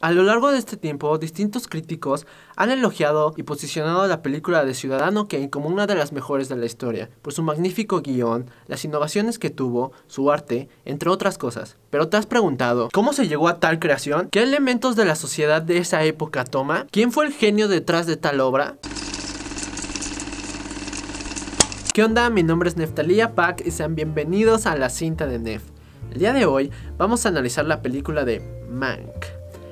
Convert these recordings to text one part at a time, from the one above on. A lo largo de este tiempo, distintos críticos han elogiado y posicionado la película de Ciudadano Kane como una de las mejores de la historia, por su magnífico guión, las innovaciones que tuvo, su arte, entre otras cosas. Pero te has preguntado, ¿cómo se llegó a tal creación? ¿Qué elementos de la sociedad de esa época toma? ¿Quién fue el genio detrás de tal obra? ¿Qué onda? Mi nombre es Neftalí Pac y sean bienvenidos a La Cinta de Nef. El día de hoy vamos a analizar la película de Mank.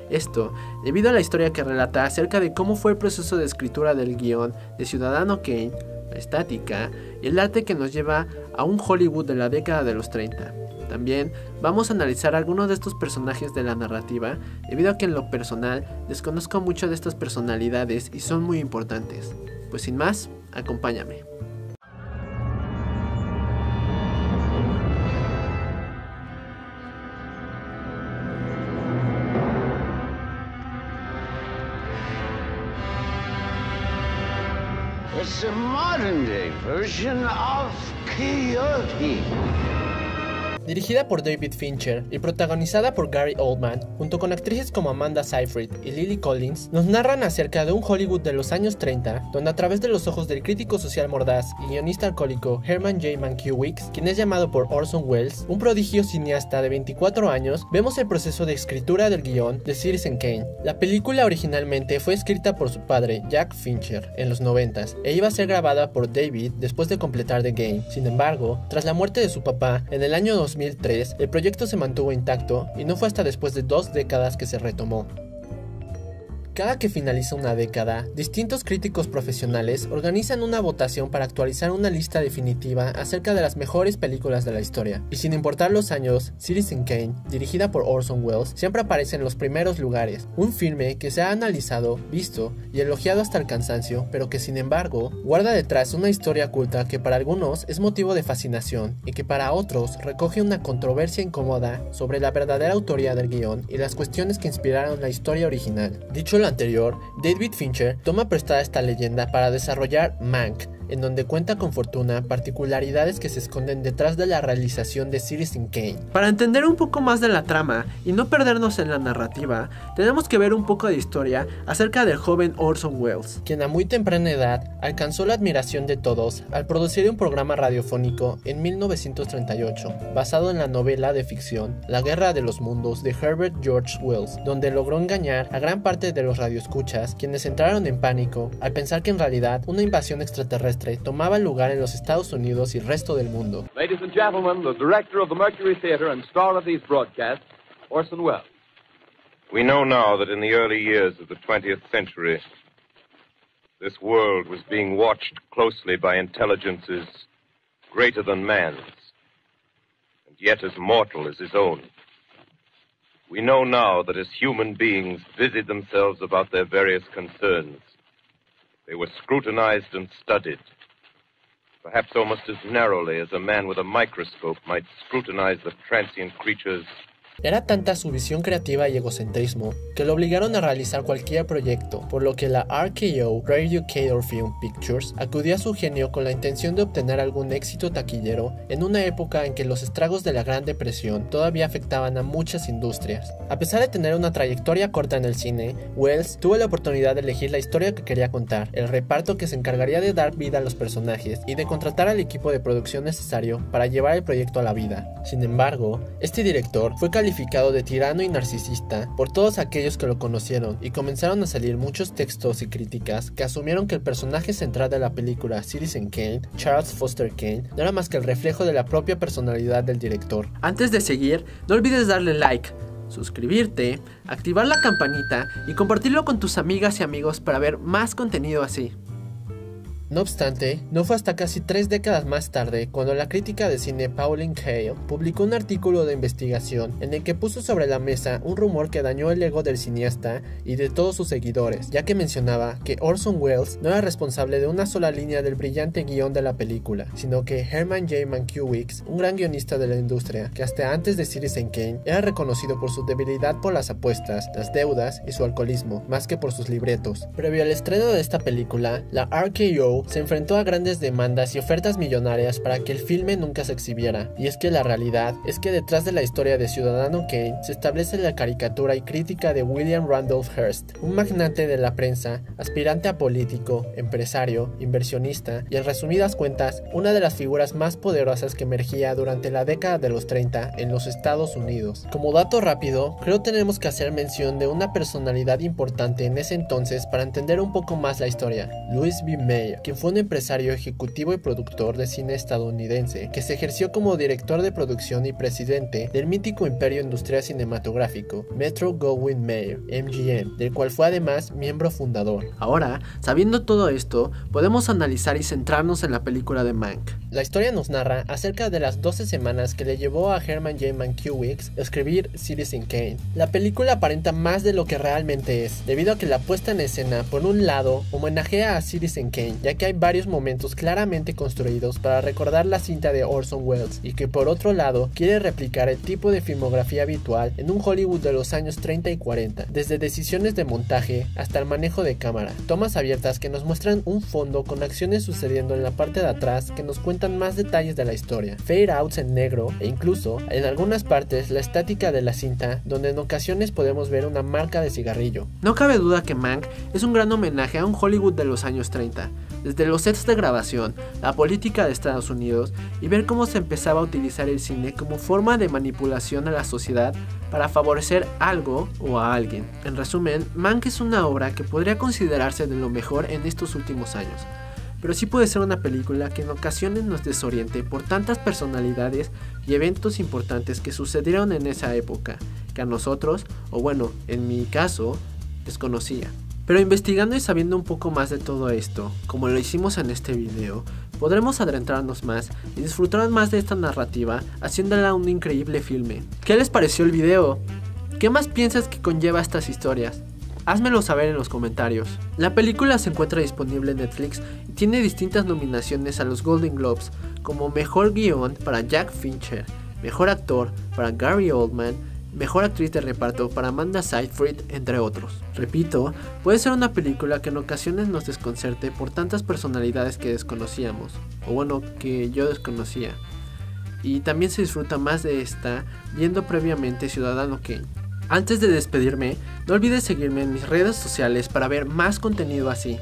Esto, debido a la historia que relata acerca de cómo fue el proceso de escritura del guión de Ciudadano Kane, la estática y el arte que nos lleva a un Hollywood de la década de los 30. También vamos a analizar algunos de estos personajes de la narrativa, debido a que en lo personal desconozco mucho de estas personalidades y son muy importantes. Pues sin más, acompáñame. It's a modern-day version of Coyote. Dirigida por David Fincher y protagonizada por Gary Oldman, junto con actrices como Amanda Seyfried y Lily Collins, nos narran acerca de un Hollywood de los años 30, donde a través de los ojos del crítico social mordaz y guionista alcohólico Herman J. Mankiewicz, quien es llamado por Orson Welles, un prodigio cineasta de 24 años, vemos el proceso de escritura del guión de Citizen Kane. La película originalmente fue escrita por su padre, Jack Fincher, en los 90s, e iba a ser grabada por David después de completar The Game. Sin embargo, tras la muerte de su papá, en el año 2003, el proyecto se mantuvo intacto y no fue hasta después de 2 décadas que se retomó. Cada que finaliza una década, distintos críticos profesionales organizan una votación para actualizar una lista definitiva acerca de las mejores películas de la historia. Y sin importar los años, Citizen Kane, dirigida por Orson Welles, siempre aparece en los primeros lugares. Un filme que se ha analizado, visto y elogiado hasta el cansancio, pero que sin embargo, guarda detrás una historia oculta que para algunos es motivo de fascinación y que para otros recoge una controversia incómoda sobre la verdadera autoría del guión y las cuestiones que inspiraron la historia original. Dicho anterior, David Fincher toma prestada esta leyenda para desarrollar Mank, en donde cuenta con fortuna particularidades que se esconden detrás de la realización de Citizen Kane. Para entender un poco más de la trama y no perdernos en la narrativa, tenemos que ver un poco de historia acerca del joven Orson Welles, quien a muy temprana edad alcanzó la admiración de todos al producir un programa radiofónico en 1938, basado en la novela de ficción La Guerra de los Mundos de Herbert George Wells, donde logró engañar a gran parte de los radioescuchas, quienes entraron en pánico al pensar que en realidad una invasión extraterrestre tomaba lugar en los Estados Unidos y resto del mundo. Ladies and gentlemen, the director of the Mercury Theater and star of these broadcasts, Orson Welles. We know now that in the early years of the 20th century, this world was being watched closely by intelligences greater than man's, and yet as mortal as his own. We know now that as human beings busied themselves about their various concerns, they were scrutinized and studied, perhaps almost as narrowly as a man with a microscope might scrutinize the transient creatures. Era tanta su visión creativa y egocentrismo que lo obligaron a realizar cualquier proyecto, por lo que la RKO Radio-Keith-Orpheum Pictures acudió a su genio con la intención de obtener algún éxito taquillero en una época en que los estragos de la Gran Depresión todavía afectaban a muchas industrias. A pesar de tener una trayectoria corta en el cine, Wells tuvo la oportunidad de elegir la historia que quería contar, el reparto que se encargaría de dar vida a los personajes y de contratar al equipo de producción necesario para llevar el proyecto a la vida. Sin embargo, este director fue calificado de tirano y narcisista por todos aquellos que lo conocieron, y comenzaron a salir muchos textos y críticas que asumieron que el personaje central de la película, Citizen Kane, Charles Foster Kane, no era más que el reflejo de la propia personalidad del director. Antes de seguir, no olvides darle like, suscribirte, activar la campanita y compartirlo con tus amigas y amigos para ver más contenido así. No obstante, no fue hasta casi 3 décadas más tarde cuando la crítica de cine Pauline Kael publicó un artículo de investigación en el que puso sobre la mesa un rumor que dañó el ego del cineasta y de todos sus seguidores, ya que mencionaba que Orson Welles no era responsable de una sola línea del brillante guión de la película, sino que Herman J. Mankiewicz, un gran guionista de la industria que hasta antes de Citizen Kane era reconocido por su debilidad por las apuestas, las deudas y su alcoholismo, más que por sus libretos. Previo al estreno de esta película, la RKO RKO se enfrentó a grandes demandas y ofertas millonarias para que el filme nunca se exhibiera, y es que la realidad es que detrás de la historia de Ciudadano Kane se establece la caricatura y crítica de William Randolph Hearst, un magnate de la prensa, aspirante a político, empresario, inversionista y en resumidas cuentas, una de las figuras más poderosas que emergía durante la década de los 30 en los Estados Unidos. Como dato rápido, creo tenemos que hacer mención de una personalidad importante en ese entonces para entender un poco más la historia, Louis B. Mayer, quien fue un empresario, ejecutivo y productor de cine estadounidense, que se ejerció como director de producción y presidente del mítico imperio industrial cinematográfico Metro-Goldwyn-Mayer, MGM, del cual fue además miembro fundador. Ahora, sabiendo todo esto, podemos analizar y centrarnos en la película de Mank. La historia nos narra acerca de las 12 semanas que le llevó a Herman J. Mankiewicz a escribir Citizen Kane. La película aparenta más de lo que realmente es, debido a que la puesta en escena, por un lado, homenajea a Citizen Kane, ya que hay varios momentos claramente construidos para recordar la cinta de Orson Welles, y que por otro lado quiere replicar el tipo de filmografía habitual en un Hollywood de los años 30 y 40, desde decisiones de montaje hasta el manejo de cámara, tomas abiertas que nos muestran un fondo con acciones sucediendo en la parte de atrás que nos cuentan más detalles de la historia, fade outs en negro e incluso en algunas partes la estática de la cinta, donde en ocasiones podemos ver una marca de cigarrillo. No cabe duda que Mank es un gran homenaje a un Hollywood de los años 30, desde los sets de grabación, la política de Estados Unidos y ver cómo se empezaba a utilizar el cine como forma de manipulación a la sociedad para favorecer algo o a alguien. En resumen, Mank es una obra que podría considerarse de lo mejor en estos últimos años, pero sí puede ser una película que en ocasiones nos desoriente por tantas personalidades y eventos importantes que sucedieron en esa época, que a nosotros, o bueno, en mi caso, desconocía. Pero investigando y sabiendo un poco más de todo esto, como lo hicimos en este video, podremos adentrarnos más y disfrutar más de esta narrativa, haciéndola un increíble filme. ¿Qué les pareció el video? ¿Qué más piensas que conlleva estas historias? Házmelo saber en los comentarios. La película se encuentra disponible en Netflix y tiene distintas nominaciones a los Golden Globes, como Mejor Guión para Jack Fincher, Mejor Actor para Gary Oldman, Mejor Actriz de Reparto para Amanda Seyfried, entre otros. Repito, puede ser una película que en ocasiones nos desconcerte por tantas personalidades que desconocíamos, o bueno, que yo desconocía. Y también se disfruta más de esta viendo previamente Ciudadano Kane. Antes de despedirme, no olvides seguirme en mis redes sociales para ver más contenido así.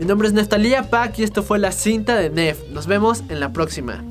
Mi nombre es Natalia Pac y esto fue La Cinta de Nef. Nos vemos en la próxima.